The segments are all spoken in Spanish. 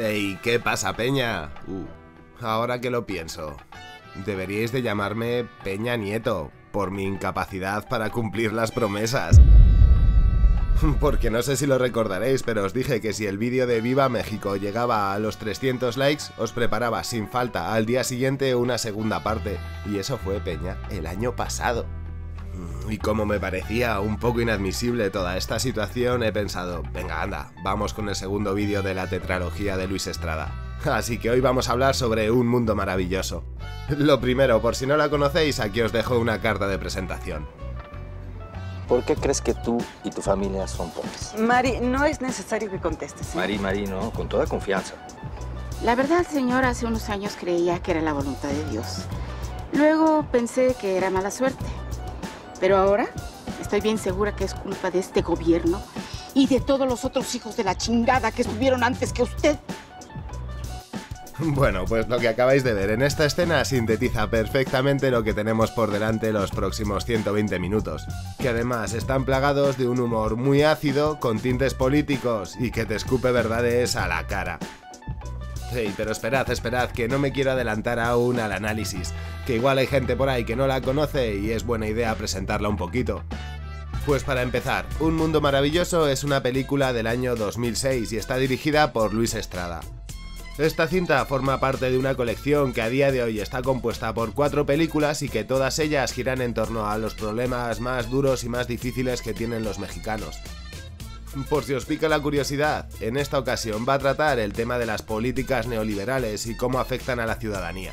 Hey, ¿qué pasa, Peña? Ahora que lo pienso, deberíais de llamarme Peña Nieto, por mi incapacidad para cumplir las promesas. Porque no sé si lo recordaréis, pero os dije que si el vídeo de Viva México llegaba a los 300 likes, os preparaba sin falta al día siguiente una segunda parte. Y eso fue, Peña, el año pasado. Y como me parecía un poco inadmisible toda esta situación, he pensado, venga, anda, vamos con el segundo vídeo de la tetralogía de Luis Estrada. Así que hoy vamos a hablar sobre Un Mundo Maravilloso. Lo primero, por si no la conocéis, aquí os dejo una carta de presentación. ¿Por qué crees que tú y tu familia son pobres? Mari, no es necesario que contestes, ¿eh? Mari, no, con toda confianza. La verdad, señor, hace unos años creía que era la voluntad de Dios. Luego pensé que era mala suerte. Pero ahora estoy bien segura que es culpa de este gobierno y de todos los otros hijos de la chingada que estuvieron antes que usted. Bueno, pues lo que acabáis de ver en esta escena sintetiza perfectamente lo que tenemos por delante los próximos 120 minutos, que además están plagados de un humor muy ácido, con tintes políticos y que te escupe verdades a la cara. Hey, pero esperad, que no me quiero adelantar aún al análisis, que igual hay gente por ahí que no la conoce y es buena idea presentarla un poquito. Pues para empezar, Un Mundo Maravilloso es una película del año 2006 y está dirigida por Luis Estrada. Esta cinta forma parte de una colección que a día de hoy está compuesta por 4 películas y que todas ellas giran en torno a los problemas más duros y más difíciles que tienen los mexicanos. Por si os pica la curiosidad, en esta ocasión va a tratar el tema de las políticas neoliberales y cómo afectan a la ciudadanía.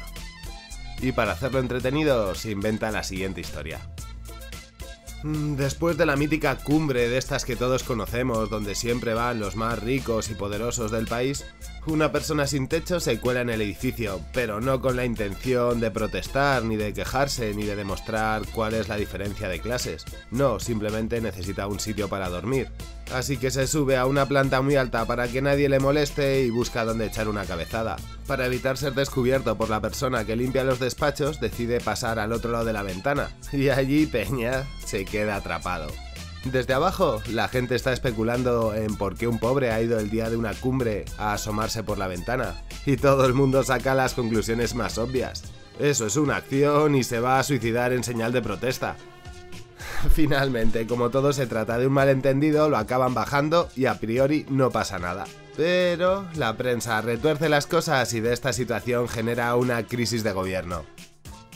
Y para hacerlo entretenido, se inventa la siguiente historia. Después de la mítica cumbre de estas que todos conocemos, donde siempre van los más ricos y poderosos del país, una persona sin techo se cuela en el edificio, pero no con la intención de protestar, ni de quejarse, ni de demostrar cuál es la diferencia de clases. No, simplemente necesita un sitio para dormir. Así que se sube a una planta muy alta para que nadie le moleste y busca dónde echar una cabezada. Para evitar ser descubierto por la persona que limpia los despachos, decide pasar al otro lado de la ventana. Y allí Peña se queda atrapado. Desde abajo, la gente está especulando en por qué un pobre ha ido el día de una cumbre a asomarse por la ventana, y todo el mundo saca las conclusiones más obvias. Eso es una acción y se va a suicidar en señal de protesta. Finalmente, como todo se trata de un malentendido, lo acaban bajando y a priori no pasa nada. Pero la prensa retuerce las cosas y de esta situación genera una crisis de gobierno.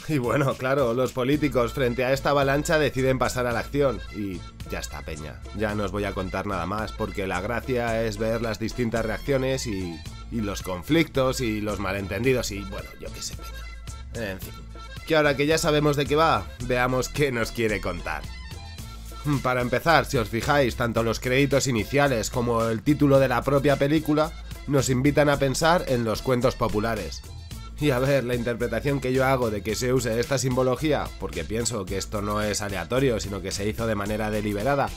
Y bueno, claro, los políticos frente a esta avalancha deciden pasar a la acción y ya está, Peña. Ya no os voy a contar nada más porque la gracia es ver las distintas reacciones y los conflictos y los malentendidos y bueno, yo qué sé, Peña. En fin, que ahora que ya sabemos de qué va, veamos qué nos quiere contar. Para empezar, si os fijáis, tanto los créditos iniciales como el título de la propia película nos invitan a pensar en los cuentos populares. Y a ver, la interpretación que yo hago de que se use esta simbología, porque pienso que esto no es aleatorio, sino que se hizo de manera deliberada.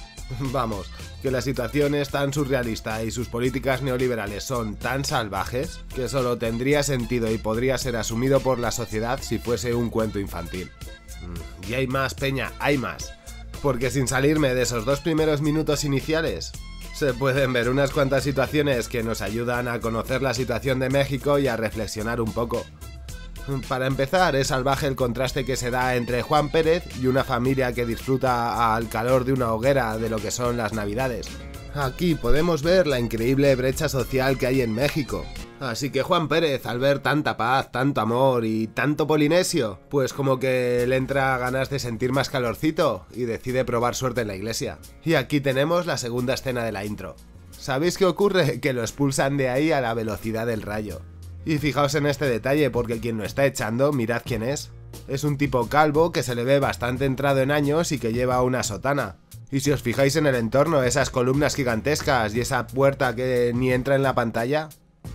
Vamos, que la situación es tan surrealista y sus políticas neoliberales son tan salvajes, que solo tendría sentido y podría ser asumido por la sociedad si fuese un cuento infantil. Y hay más, Peña, hay más. Porque sin salirme de esos 2 primeros minutos iniciales, se pueden ver unas cuantas situaciones que nos ayudan a conocer la situación de México y a reflexionar un poco. Para empezar, es salvaje el contraste que se da entre Juan Pérez y una familia que disfruta al calor de una hoguera de lo que son las Navidades. Aquí podemos ver la increíble brecha social que hay en México. Así que Juan Pérez, al ver tanta paz, tanto amor y tanto polinesio, pues como que le entra ganas de sentir más calorcito y decide probar suerte en la iglesia. Y aquí tenemos la segunda escena de la intro. ¿Sabéis qué ocurre? Que lo expulsan de ahí a la velocidad del rayo. Y fijaos en este detalle porque quien lo está echando, mirad quién es. Es un tipo calvo que se le ve bastante entrado en años y que lleva una sotana. Y si os fijáis en el entorno, esas columnas gigantescas y esa puerta que ni entra en la pantalla,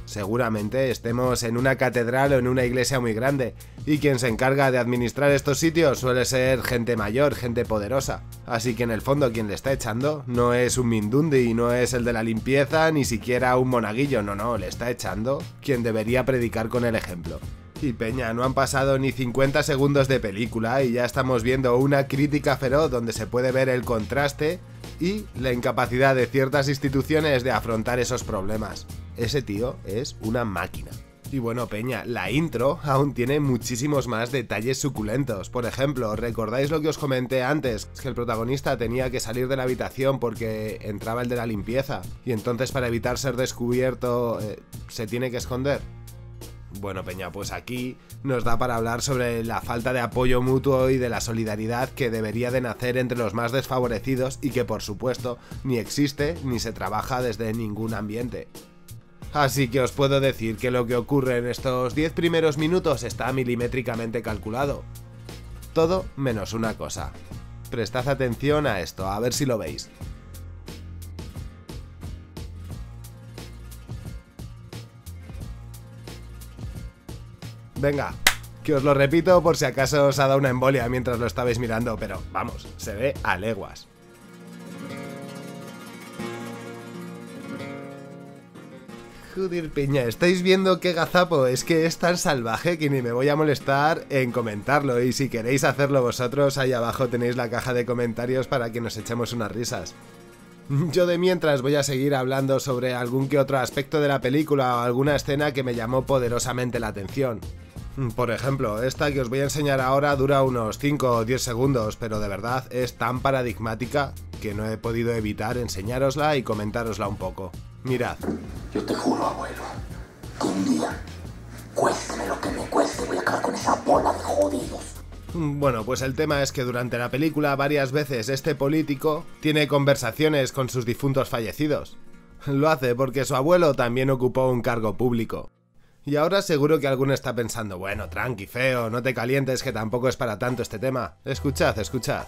seguramente estemos en una catedral o en una iglesia muy grande, y quien se encarga de administrar estos sitios suele ser gente mayor, gente poderosa. Así que en el fondo quien le está echando no es un mindundi, no es el de la limpieza, ni siquiera un monaguillo, no, le está echando quien debería predicar con el ejemplo. Y Peña, no han pasado ni 50 segundos de película y ya estamos viendo una crítica feroz donde se puede ver el contraste y la incapacidad de ciertas instituciones de afrontar esos problemas. Ese tío es una máquina. Y bueno, peña, la intro aún tiene muchísimos más detalles suculentos. Por ejemplo, ¿recordáis lo que os comenté antes? Que el protagonista tenía que salir de la habitación porque entraba el de la limpieza. Y entonces, para evitar ser descubierto, se tiene que esconder. Bueno, peña, pues aquí nos da para hablar sobre la falta de apoyo mutuo y de la solidaridad que debería de nacer entre los más desfavorecidos y que, por supuesto, ni existe ni se trabaja desde ningún ambiente. Así que os puedo decir que lo que ocurre en estos 10 primeros minutos está milimétricamente calculado. Todo menos una cosa. Prestad atención a esto, a ver si lo veis. Venga, que os lo repito por si acaso os ha dado una embolia mientras lo estabais mirando, pero vamos, se ve a leguas. Joder, peña, ¿estáis viendo qué gazapo? Es que es tan salvaje que ni me voy a molestar en comentarlo, y si queréis hacerlo vosotros, ahí abajo tenéis la caja de comentarios para que nos echemos unas risas. Yo de mientras voy a seguir hablando sobre algún que otro aspecto de la película o alguna escena que me llamó poderosamente la atención. Por ejemplo, esta que os voy a enseñar ahora dura unos 5 o 10 segundos, pero de verdad es tan paradigmática que no he podido evitar enseñárosla y comentárosla un poco. Mirad. Yo te juro, abuelo, que un día, cuésteme lo que me cueste, voy a acabar con esa bola de jodidos. Bueno, pues el tema es que durante la película varias veces este político tiene conversaciones con sus difuntos fallecidos. Lo hace porque su abuelo también ocupó un cargo público. Y ahora seguro que alguno está pensando, bueno, tranqui, feo, no te calientes que tampoco es para tanto este tema. Escuchad, escuchad.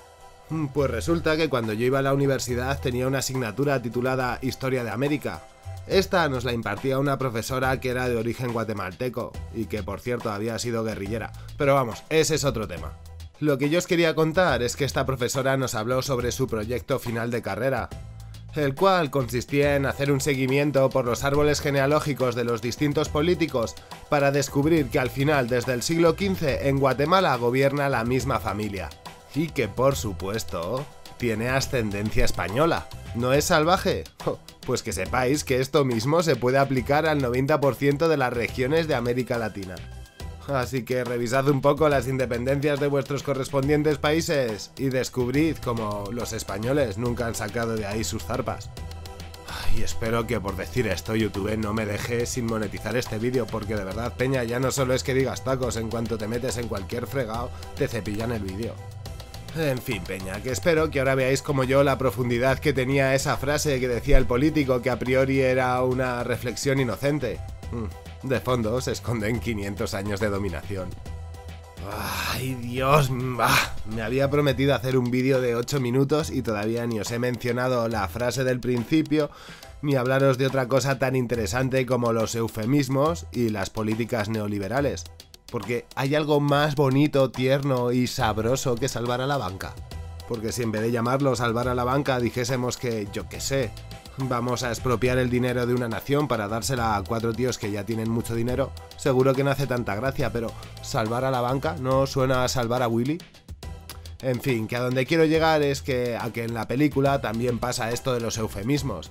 Pues resulta que cuando yo iba a la universidad tenía una asignatura titulada Historia de América. Esta nos la impartía una profesora que era de origen guatemalteco y que, por cierto, había sido guerrillera. Pero vamos, ese es otro tema. Lo que yo os quería contar es que esta profesora nos habló sobre su proyecto final de carrera, el cual consistía en hacer un seguimiento por los árboles genealógicos de los distintos políticos para descubrir que al final, desde el siglo XV, en Guatemala gobierna la misma familia. Y que, por supuesto, tiene ascendencia española. ¿No es salvaje? Pues que sepáis que esto mismo se puede aplicar al 90% de las regiones de América Latina. Así que revisad un poco las independencias de vuestros correspondientes países y descubrid cómo los españoles nunca han sacado de ahí sus zarpas. Y espero que por decir esto YouTube no me deje sin monetizar este vídeo, porque de verdad, peña, ya no solo es que digas tacos, en cuanto te metes en cualquier fregado te cepillan el vídeo. En fin, peña, que espero que ahora veáis como yo la profundidad que tenía esa frase que decía el político, que a priori era una reflexión inocente. De fondo se esconden 500 años de dominación. ¡Ay, Dios! Me había prometido hacer un vídeo de 8 minutos y todavía ni os he mencionado la frase del principio, ni hablaros de otra cosa tan interesante como los eufemismos y las políticas neoliberales. Porque hay algo más bonito, tierno y sabroso que salvar a la banca. Porque si en vez de llamarlo salvar a la banca dijésemos que, yo qué sé, vamos a expropiar el dinero de una nación para dársela a 4 tíos que ya tienen mucho dinero, seguro que no hace tanta gracia, pero ¿salvar a la banca no suena a salvar a Willy? En fin, que a donde quiero llegar es que en la película también pasa esto de los eufemismos.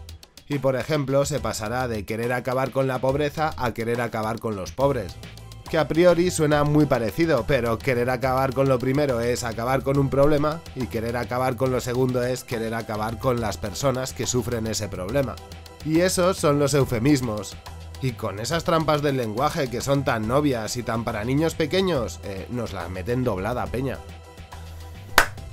Y por ejemplo, se pasará de querer acabar con la pobreza a querer acabar con los pobres. Que a priori suena muy parecido, pero querer acabar con lo primero es acabar con un problema y querer acabar con lo segundo es querer acabar con las personas que sufren ese problema. Y esos son los eufemismos. Y con esas trampas del lenguaje que son tan obvias y tan para niños pequeños, nos las meten doblada, peña.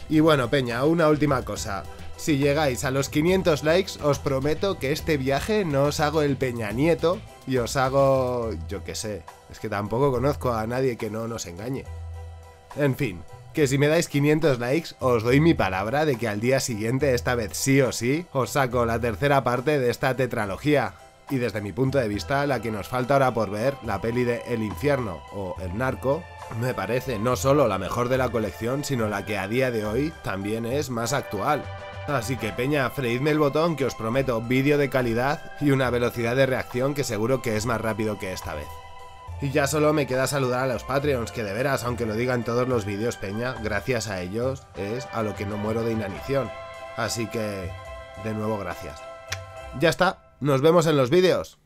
Y bueno, peña, una última cosa. Si llegáis a los 500 likes, os prometo que este viaje no os hago el Peña Nieto y os hago... yo qué sé, es que tampoco conozco a nadie que no nos engañe. En fin, que si me dais 500 likes, os doy mi palabra de que al día siguiente, esta vez sí o sí, os saco la tercera parte de esta tetralogía. Y desde mi punto de vista, la que nos falta ahora por ver, la peli de El Infierno o El Narco, me parece no solo la mejor de la colección, sino la que a día de hoy también es más actual. Así que, peña, freidme el botón que os prometo vídeo de calidad y una velocidad de reacción que seguro que es más rápido que esta vez. Y ya solo me queda saludar a los Patreons, que de veras, aunque lo digan todos los vídeos, peña, gracias a ellos es a lo que no muero de inanición. Así que, de nuevo, gracias. Ya está, nos vemos en los vídeos.